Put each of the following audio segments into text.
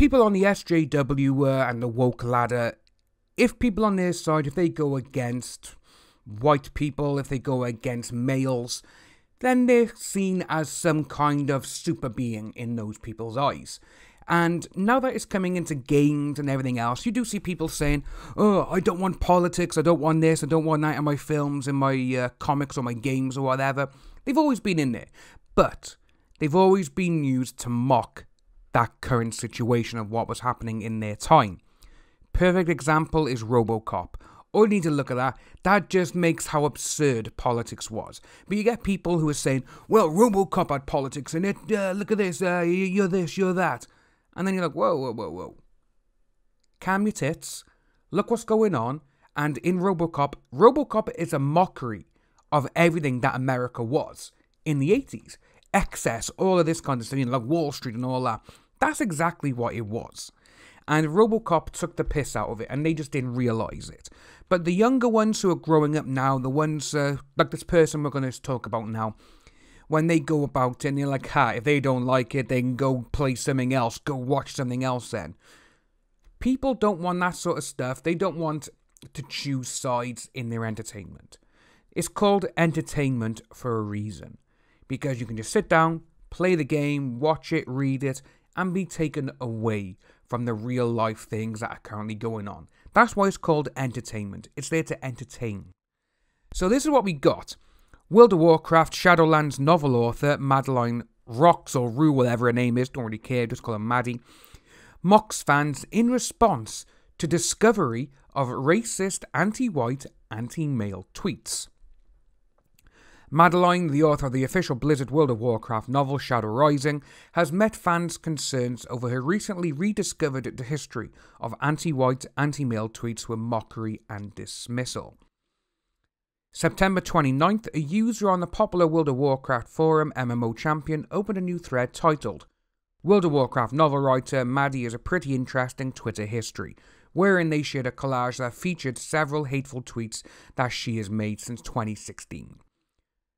people on the SJW and the woke ladder, if people on their side, if they go against white people, if they go against males, then they're seen as some kind of super being in those people's eyes. And now that it's coming into games and everything else, you do see people saying, oh, I don't want politics, I don't want this, I don't want that in my films, in my comics or my games or whatever. They've always been in there, but they've always been used to mock that current situation of what was happening in their time. Perfect example is RoboCop. All you need to look at that, that just makes how absurd politics was. But you get people who are saying, well, RoboCop had politics in it, look at this, you're this, you're that. And then you're like, whoa, whoa, whoa, whoa. Calm your tits, look what's going on. And in RoboCop, RoboCop is a mockery of everything that America was in the 80s. Excess, all of this kind of stuff, you know, like Wall Street and all that. That's exactly what it was. And RoboCop took the piss out of it, and they just didn't realise it. But the younger ones who are growing up now, the ones, like this person we're going to talk about now, when they go about it, and they're like, ha, if they don't like it, they can go play something else, go watch something else then. People don't want that sort of stuff. They don't want to choose sides in their entertainment. It's called entertainment for a reason. Because you can just sit down, play the game, watch it, read it, and be taken away from the real life things that are currently going on. That's why it's called entertainment. It's there to entertain. So this is what we got. World of Warcraft Shadowlands novel author Madeline Rocks, or Rue, whatever her name is, don't really care, just call her Maddie, mocks fans in response to discovery of racist, anti-white, anti-male tweets. Madeline, the author of the official Blizzard World of Warcraft novel Shadow Rising, has met fans' concerns over her recently rediscovered the history of anti-white, anti-male tweets with mockery and dismissal. September 29th, a user on the popular World of Warcraft forum MMO Champion opened a new thread titled, World of Warcraft novel writer Maddie has a pretty interesting Twitter history, wherein they shared a collage that featured several hateful tweets that she has made since 2016.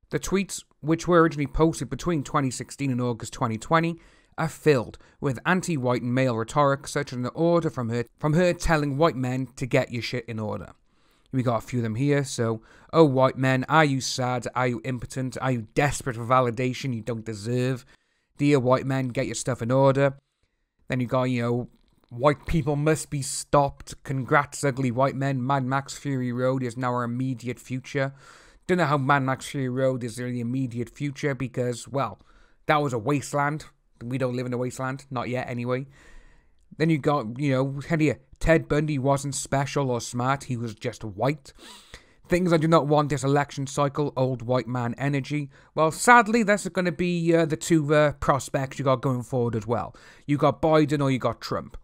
The tweets, which were originally posted between 2016 and August 2020, are filled with anti-white and male rhetoric, such as an order from her telling white men to get your shit in order. We got a few of them here, so, oh white men, are you sad, are you impotent, are you desperate for validation you don't deserve? Dear white men, get your stuff in order. Then you got, you know, white people must be stopped, congrats ugly white men, Mad Max Fury Road is now our immediate future. Don't know how Mad Max Fury Road is in the immediate future because, well, that was a wasteland. We don't live in a wasteland. Not yet, anyway. Then you got, you know, Ted Bundy wasn't special or smart. He was just white. Things I do not want this election cycle. Old white man energy. Well, sadly, that's going to be the two prospects you got going forward as well. You got Biden or you got Trump.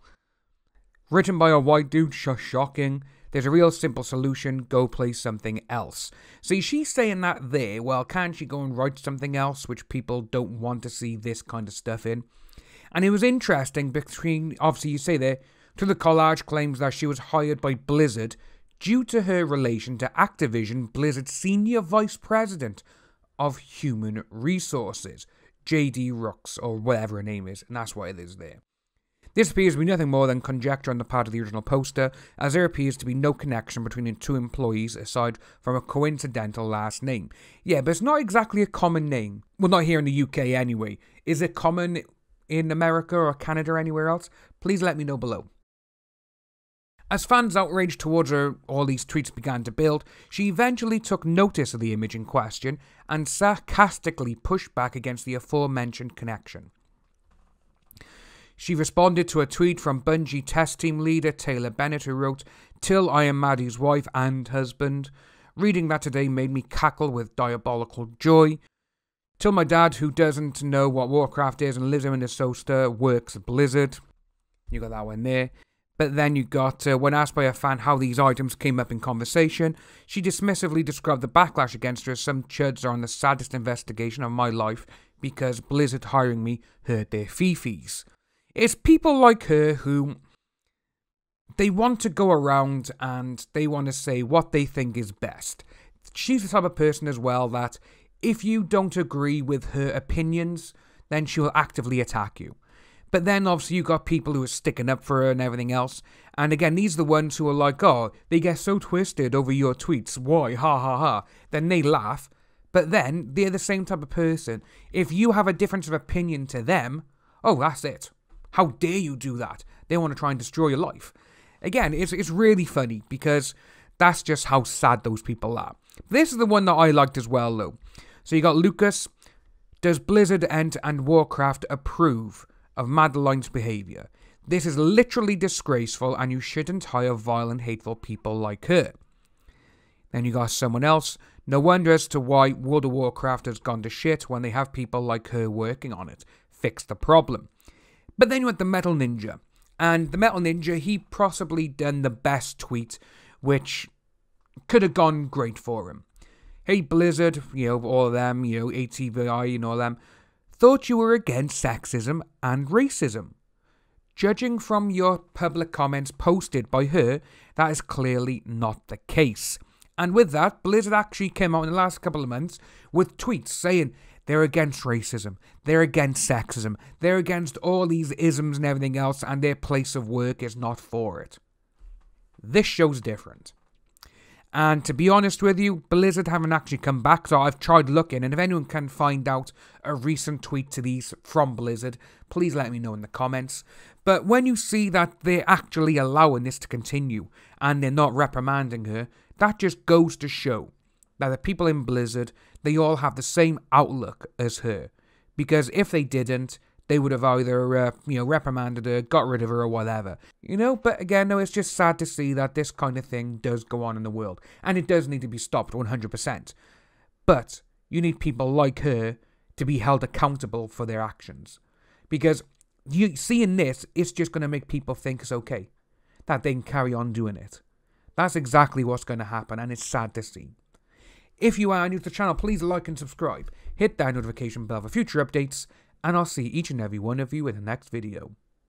Written by a white dude. Shocking. There's a real simple solution, go play something else. See, she's saying that there, well, can't she go and write something else, which people don't want to see this kind of stuff in? And it was interesting between, obviously you say there, to the collage claims that she was hired by Blizzard due to her relation to Activision Blizzard's Senior Vice President of Human Resources, J.D. Rooks, or whatever her name is, and that's why it is there. This appears to be nothing more than conjecture on the part of the original poster, as there appears to be no connection between the two employees aside from a coincidental last name. Yeah, but it's not exactly a common name. Well, not here in the UK anyway. Is it common in America or Canada or anywhere else? Please let me know below. As fans' outrage towards her, all these tweets began to build, she eventually took notice of the image in question and sarcastically pushed back against the aforementioned connection. She responded to a tweet from Bungie test team leader Taylor Bennett who wrote, "Till I am Maddie's wife and husband." Reading that today made me cackle with diabolical joy. Till my dad, who doesn't know what Warcraft is and lives in Minnesota, works Blizzard. You got that one there. But then you got, when asked by a fan how these items came up in conversation, she dismissively described the backlash against her as some chuds are on the saddest investigation of my life because Blizzard hiring me hurt their fifis. It's people like her who, they want to go around and they want to say what they think is best. She's the type of person as well that if you don't agree with her opinions, then she will actively attack you. But then obviously you got people who are sticking up for her and everything else. And again, these are the ones who are like, oh, they get so twisted over your tweets. Why? Ha ha ha. Then they laugh. But then they're the same type of person. If you have a difference of opinion to them, oh, that's it. How dare you do that? They want to try and destroy your life. Again, it's really funny because that's just how sad those people are. This is the one that I liked as well, though. So you got Lucas. Does Blizzard and Warcraft approve of Madeline's behaviour? This is literally disgraceful and you shouldn't hire violent, hateful people like her. Then you got someone else. No wonder as to why World of Warcraft has gone to shit when they have people like her working on it. Fix the problem. But then you had the Metal Ninja. And the Metal Ninja, he possibly done the best tweet, which could have gone great for him. Hey Blizzard, you know, all of them, you know, ATVI and all them, thought you were against sexism and racism. Judging from your public comments posted by her, that is clearly not the case. And with that, Blizzard actually came out in the last couple of months with tweets saying they're against racism, they're against sexism, they're against all these isms and everything else, and their place of work is not for it. This show's different. And to be honest with you, Blizzard haven't actually come back, so I've tried looking, and if anyone can find out a recent tweet to these from Blizzard, please let me know in the comments. But when you see that they're actually allowing this to continue, and they're not reprimanding her, that just goes to show that the people in Blizzard, they all have the same outlook as her. Because if they didn't, they would have either, reprimanded her, got rid of her, or whatever. You know, but again, no, it's just sad to see that this kind of thing does go on in the world. And it does need to be stopped 100%. But you need people like her to be held accountable for their actions. Because you seeing this, it's just going to make people think it's okay. That they can carry on doing it. That's exactly what's going to happen, and it's sad to see. If you are new to the channel, please like and subscribe, hit that notification bell for future updates, and I'll see each and every one of you in the next video.